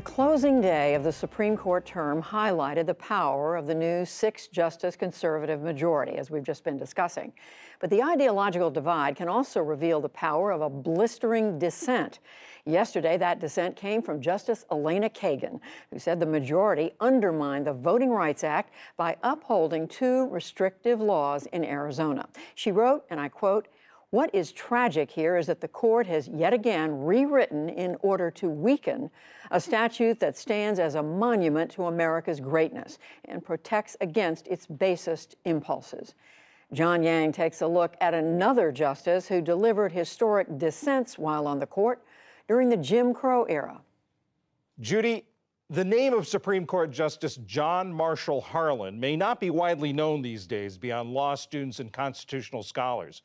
The closing day of the Supreme Court term highlighted the power of the new six-justice conservative majority, as we've just been discussing. But the ideological divide can also reveal the power of a blistering dissent. Yesterday, that dissent came from Justice Elena Kagan, who said the majority undermined the Voting Rights Act by upholding two restrictive laws in Arizona. She wrote, and I quote, "What is tragic here is that the court has yet again rewritten in order to weaken a statute that stands as a monument to America's greatness and protects against its basest impulses." John Yang takes a look at another justice who delivered historic dissents while on the court during the Jim Crow era. Judy, the name of Supreme Court Justice John Marshall Harlan may not be widely known these days beyond law students and constitutional scholars.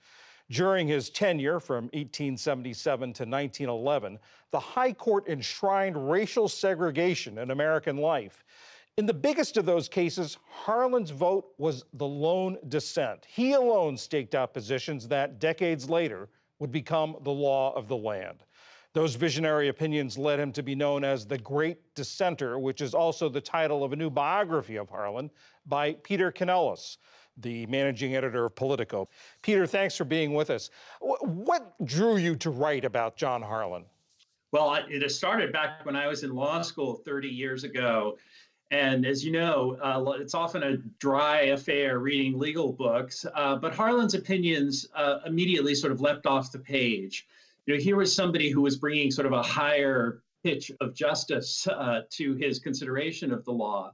During his tenure from 1877 to 1911, the High Court enshrined racial segregation in American life. In the biggest of those cases, Harlan's vote was the lone dissent. He alone staked out positions that, decades later, would become the law of the land. Those visionary opinions led him to be known as the Great Dissenter, which is also the title of a new biography of Harlan by Peter Canellos, the managing editor of Politico. Peter, thanks for being with us. What drew you to write about John Harlan? Well, it started back when I was in law school 30 years ago. And as you know, it's often a dry affair reading legal books, but Harlan's opinions immediately sort of leapt off the page. You know, here was somebody who was bringing sort of a higher pitch of justice to his consideration of the law.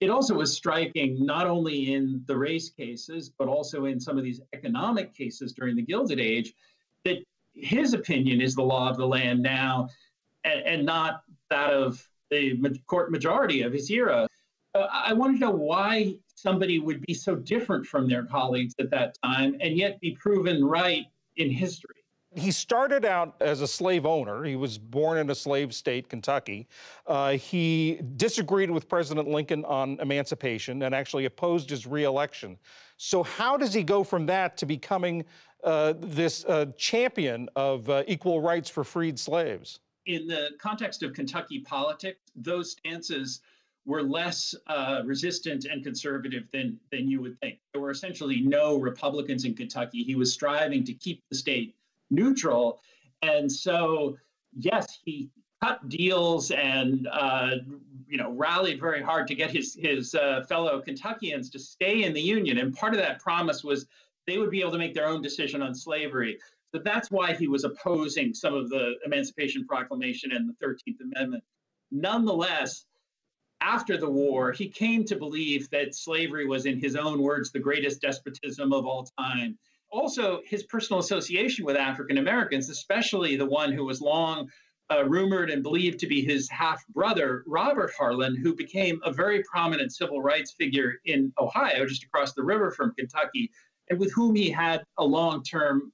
It also was striking not only in the race cases, but also in some of these economic cases during the Gilded Age, that his opinion is the law of the land now and not that of the court majority of his era. I wanted to know why somebody would be so different from their colleagues at that time and yet be proven right in history. He started out as a slave owner. He was born in a slave state, Kentucky. He disagreed with President Lincoln on emancipation and actually opposed his re-election. So how does he go from that to becoming this champion of equal rights for freed slaves? In the context of Kentucky politics, those stances were less resistant and conservative than you would think. There were essentially no Republicans in Kentucky. He was striving to keep the state neutral. And so, yes, he cut deals and, you know, rallied very hard to get his fellow Kentuckians to stay in the Union. And part of that promise was they would be able to make their own decision on slavery. So that's why he was opposing some of the Emancipation Proclamation and the 13th Amendment. Nonetheless, after the war, he came to believe that slavery was, in his own words, the greatest despotism of all time. Also, his personal association with African Americans, especially the one who was long rumored and believed to be his half-brother, Robert Harlan, who became a very prominent civil rights figure in Ohio, just across the river from Kentucky, and with whom he had a long-term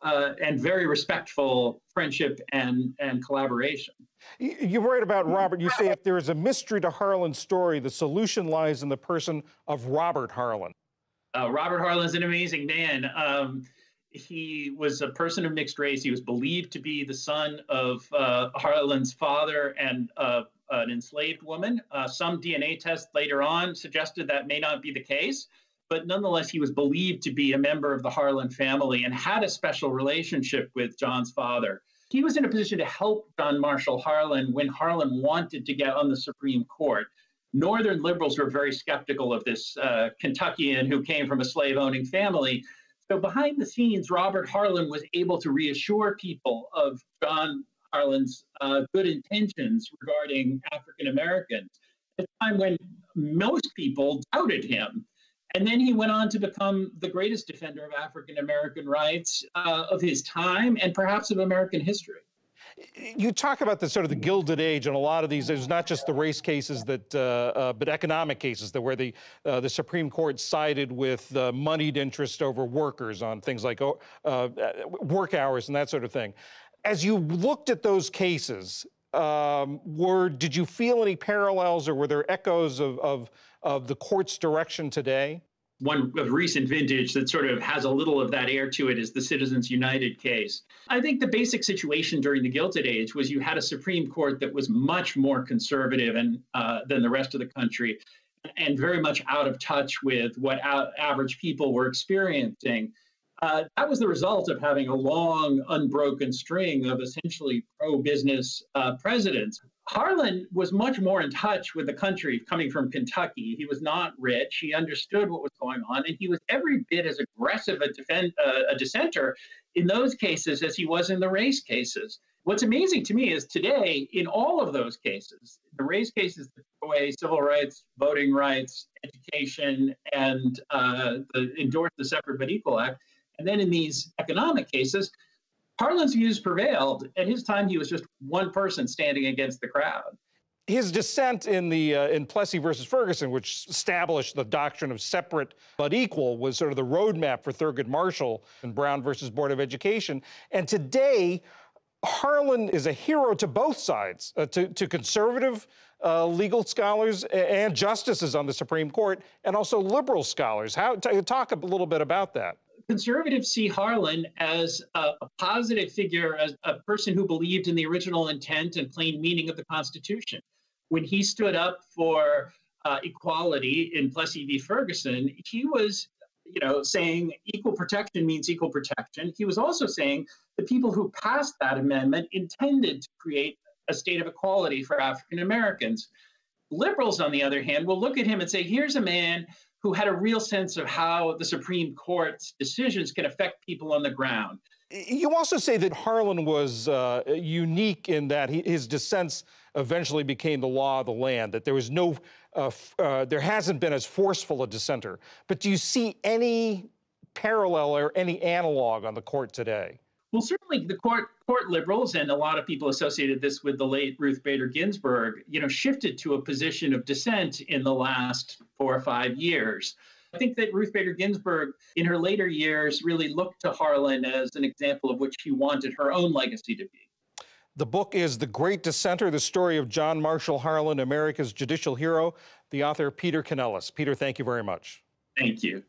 and very respectful friendship and collaboration. You're right about Robert. You say if there is a mystery to Harlan's story, the solution lies in the person of Robert Harlan. Robert Harlan's an amazing man. He was a person of mixed race. He was believed to be the son of Harlan's father and an enslaved woman. Some DNA tests later on suggested that may not be the case, but nonetheless, he was believed to be a member of the Harlan family and had a special relationship with John's father. He was in a position to help John Marshall Harlan when Harlan wanted to get on the Supreme Court. Northern liberals were very skeptical of this Kentuckian who came from a slave-owning family. So behind the scenes, Robert Harlan was able to reassure people of John Harlan's good intentions regarding African Americans at a time when most people doubted him. And then he went on to become the greatest defender of African American rights of his time and perhaps of American history. You talk about the sort of the Gilded Age and a lot of these. There's not just the race cases, that, but economic cases that where the Supreme Court sided with moneyed interest over workers on things like work hours and that sort of thing. As you looked at those cases, did you feel any parallels or were there echoes of the court's direction today? one of recent vintage that sort of has a little of that air to it is the Citizens United case. I think the basic situation during the Gilded Age was you had a Supreme Court that was much more conservative and, than the rest of the country, and very much out of touch with what average people were experiencing. That was the result of having a long, unbroken string of essentially pro-business presidents. Harlan was much more in touch with the country coming from Kentucky. He was not rich. He understood what was going on, and he was every bit as aggressive a dissenter in those cases as he was in the race cases. What's amazing to me is today, in all of those cases, the race cases that took away civil rights, voting rights, education, and endorsed the Separate but Equal Act, and then in these economic cases, Harlan's views prevailed. At his time, he was just one person standing against the crowd. His dissent in Plessy versus Ferguson, which established the doctrine of separate but equal, was sort of the roadmap for Thurgood Marshall in Brown versus Board of Education. And today, Harlan is a hero to both sides, to conservative legal scholars and justices on the Supreme Court, and also liberal scholars. Talk a little bit about that. Conservatives see Harlan as a positive figure, as a person who believed in the original intent and plain meaning of the Constitution. When he stood up for equality in Plessy v. Ferguson, he was, saying equal protection means equal protection. He was also saying the people who passed that amendment intended to create a state of equality for African Americans. Liberals, on the other hand, will look at him and say, here's a man who had a real sense of how the Supreme Court's decisions can affect people on the ground. You also say that Harlan was unique in that his dissents eventually became the law of the land, that there was no, there hasn't been as forceful a dissenter. But do you see any parallel or any analog on the court today? Well, certainly the court liberals, and a lot of people associated this with the late Ruth Bader Ginsburg, shifted to a position of dissent in the last 4 or 5 years. I think that Ruth Bader Ginsburg, in her later years, really looked to Harlan as an example of what she wanted her own legacy to be. The book is The Great Dissenter, the story of John Marshall Harlan, America's judicial hero. The author, Peter Canellos. Peter, thank you very much. Thank you.